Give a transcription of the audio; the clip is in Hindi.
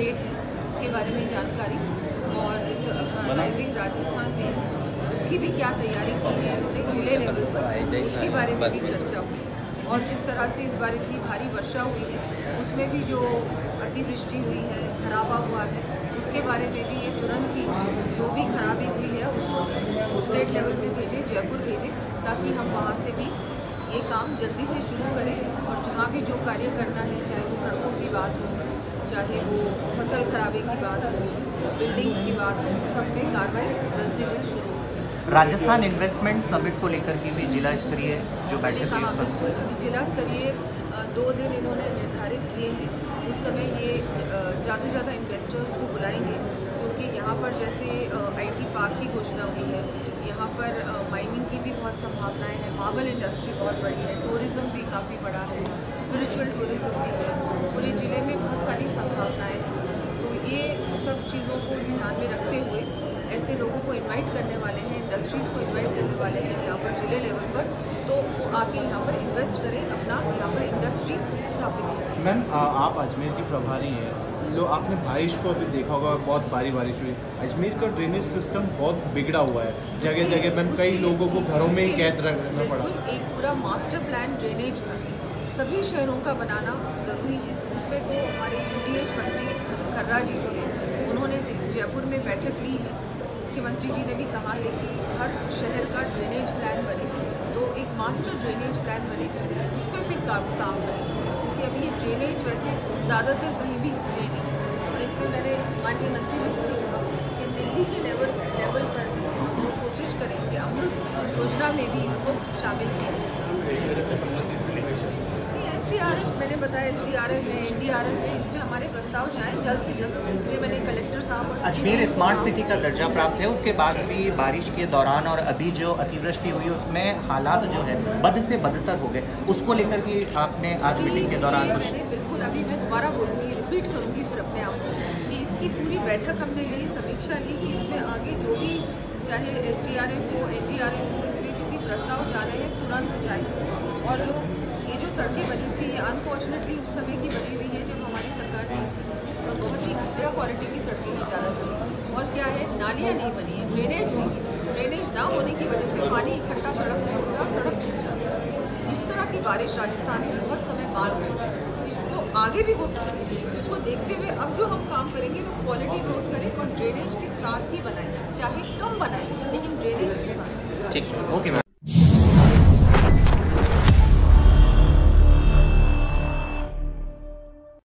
रेट है उसके बारे में जानकारी और इस राइजिंग राजस्थान में उसकी भी क्या तैयारी की है उन्होंने जिले लेवल पर, उसके बारे में भी चर्चा हुई। और जिस तरह से इस बार इतनी भारी वर्षा हुई है, उसमें भी जो अतिवृष्टि हुई है, खराबा हुआ है, उसके बारे में भी ये तुरंत ही जो भी खराबी हुई है उसको स्टेट लेवल पे भेजें, जयपुर भेजें, ताकि हम वहाँ से भी ये काम जल्दी से शुरू करें। और जहाँ भी जो कार्य करना है, चाहे वो सड़कों की बात हो, चाहे वो फसल खराबे की बात हो, बिल्डिंग्स की बात हो, सब पे कार्रवाई जल्द से जल्द शुरू हो। राजस्थान इन्वेस्टमेंट समिट को लेकर के भी जिला स्तरीय जो बैठक हुई, बिल्कुल जिला स्तरीय 2 दिन इन्होंने निर्धारित किए हैं। उस समय ये ज़्यादा से ज़्यादा इन्वेस्टर्स को बुलाएंगे, क्योंकि यहाँ पर जैसे IT पार्क की घोषणा हुई है, यहाँ पर माइनिंग की भी बहुत संभावनाएं हैं, मार्बल इंडस्ट्री बहुत बड़ी है, टूरिज़्म भी काफ़ी बड़ा है, स्पिरिचुअल टूरिज़्म भी है, पूरे ज़िले में बहुत सारी संभावनाएं हैं। तो ये सब चीज़ों को ध्यान में रखते हुए ऐसे लोगों को इन्वाइट करने वाले हैं, इंडस्ट्रीज़ को इन्वाइट करने वाले हैं यहाँ पर जिले लेवल पर, तो वो आके यहाँ पर इन्वेस्ट करें, अपना यहाँ पर इंडस्ट्री स्थापित करें। मैम, आप अजमेर की प्रभारी हैं, लो आपने बारिश को अभी देखा होगा, बहुत भारी बारिश हुई। अजमेर का ड्रेनेज सिस्टम बहुत बिगड़ा हुआ है, जगह जगह पर कई लोगों को घरों में ही कैद रखना पड़ा। एक पूरा मास्टर प्लान ड्रेनेज का सभी शहरों का बनाना ज़रूरी है। उस पर तो हमारे UDH मंत्री खर्रा जी जो है, उन्होंने जयपुर में बैठक ली है, मुख्यमंत्री जी ने भी कहा है कि हर शहर का ड्रेनेज प्लान बने, तो एक मास्टर ड्रेनेज प्लान बने, उस पर फिर काम करें, क्योंकि अभी ये ड्रेनेज वैसे ज़्यादातर कहीं भी है नहीं। मैंने माननीय मंत्री जी को कहा कि दिल्ली के लेवल पर हम लोग कोशिश करें कि अमृत योजना में भी इसको शामिल किया जाए। SDRF मैंने बताया, SDRF है, NDRF है, इसमें हमारे प्रस्ताव जाएँ जल्द से जल्द, इसलिए मैंने कलेक्टर साहब। अजमेर स्मार्ट सिटी का दर्जा प्राप्त है, उसके बाद भी बारिश के दौरान और अभी जो अतिवृष्टि हुई उसमें हालात जो है बद से बदतर हो गए, उसको लेकर भी आपने आज मीटिंग के दौरान बिल्कुल, अभी मैं दोबारा बोलूँगी, रिपीट करूँगी फिर अपने आप को कि इसकी पूरी बैठक हमने ली, समीक्षा ली कि इसमें आगे जो भी, चाहे SDRF हो, NDRF हो, इसमें जो भी प्रस्ताव जा रहे हैं तुरंत जाए। और जो ये जो सड़कें बनी थी, ये अनफॉर्चुनेटली उस समय की बनी हुई है जब हमारी सरकार नहीं थी, और बहुत ही घटिया क्वालिटी की सड़कें हैं ज़्यादातर। और क्या है, नालियाँ नहीं बनी है, ड्रेनेज नहीं है, ड्रेनेज ना होने की वजह से पानी इकट्ठा सड़क में होता है और सड़क टूट जाती है। इस तरह की बारिश राजस्थान में बहुत समय बाद हुई, इसको आगे भी हो सकती है। इसको देखते हुए अब जो हम काम करेंगे वो क्वालिटी रोड करें और ड्रेनेज के साथ ही बनाएँ, चाहे कम बनाएँ लेकिन ड्रेनेज के साथ। ठीक, ओके।